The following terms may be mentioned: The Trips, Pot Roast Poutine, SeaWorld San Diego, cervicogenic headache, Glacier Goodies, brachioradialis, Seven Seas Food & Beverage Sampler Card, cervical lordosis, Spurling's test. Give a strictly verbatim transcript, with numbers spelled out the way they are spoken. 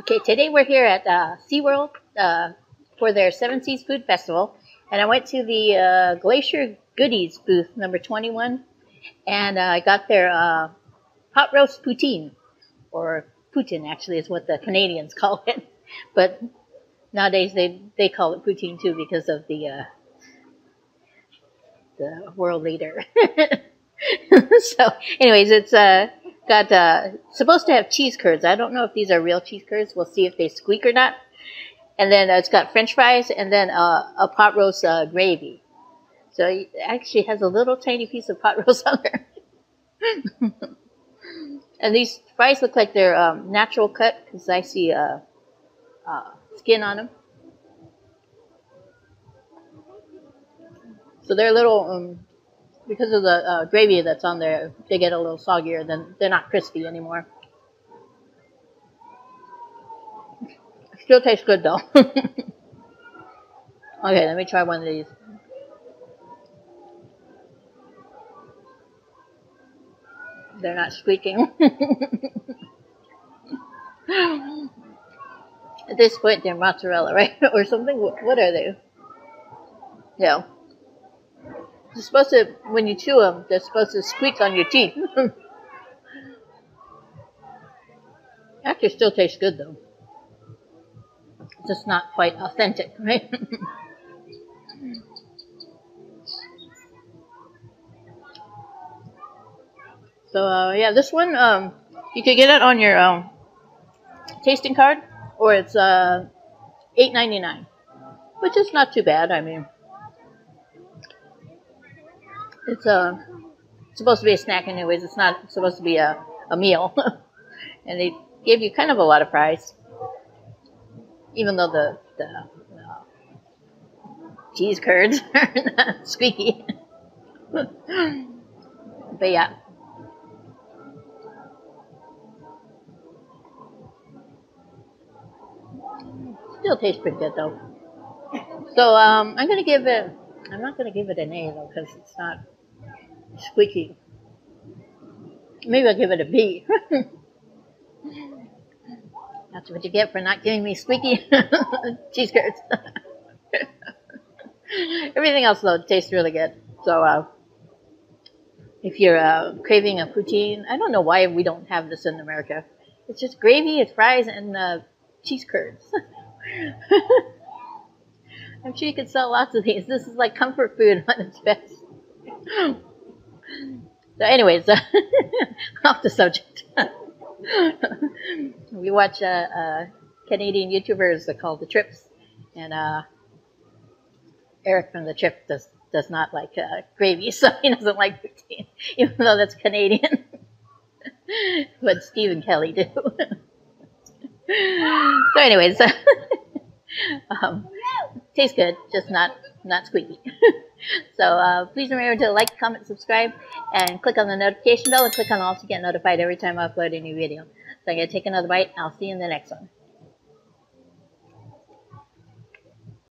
Okay, today we're here at uh, SeaWorld uh, for their Seven Seas Food Festival, and I went to the uh, Glacier Goodies booth number twenty-one, and uh, I got their uh, Pot Roast Poutine, or Poutine actually is what the Canadians call it, but nowadays they, they call it Poutine too because of the, uh, the world leader. So anyways, it's uh, got uh, supposed to have cheese curds. I don't know if these are real cheese curds. We'll see if they squeak or not. And then uh, it's got French fries and then uh, a pot roast uh, gravy. So it actually has a little tiny piece of pot roast on there. And these fries look like they're um, natural cut because I see uh, uh, skin on them. So they're a little, um, because of the uh, gravy that's on there, they get a little soggier. Then they're not crispy anymore. Still tastes good though. Okay, let me try one of these. They're not squeaking. At this point, they're mozzarella, right? Or something. What are they? Yeah. They're supposed to, when you chew them, they're supposed to squeak on your teeth. Actually, still tastes good though. It's just not quite authentic, right? So uh, yeah, this one um, you could get it on your um, tasting card, or it's uh, eight ninety-nine, which is not too bad. I mean, it's uh, supposed to be a snack anyways. It's not supposed to be a, a meal, and they gave you kind of a lot of fries, even though the, the uh, cheese curds are not squeaky. But yeah. Still tastes pretty good though. So um, I'm gonna give it. I'm not gonna give it an A though because it's not squeaky. Maybe I'll give it a B. That's what you get for not giving me squeaky cheese curds. Everything else though tastes really good. So uh, if you're uh, craving a poutine, I don't know why we don't have this in America. It's just gravy, it's fries, and uh, cheese curds. I'm sure you could sell lots of these. This is like comfort food on its best. So anyways, uh, off the subject. We watch uh, uh, Canadian YouTubers called The Trips, and uh, Eric from The Trip does, does not like uh, gravy, so he doesn't like poutine, even though that's Canadian. But Steve and Kelly do. So anyways, uh, um, tastes good, just not not squeaky. So uh, please remember to like, comment, subscribe, and click on the notification bell, and click on all to get notified every time I upload a new video. So I'm going to take another bite. I'll see you in the next one.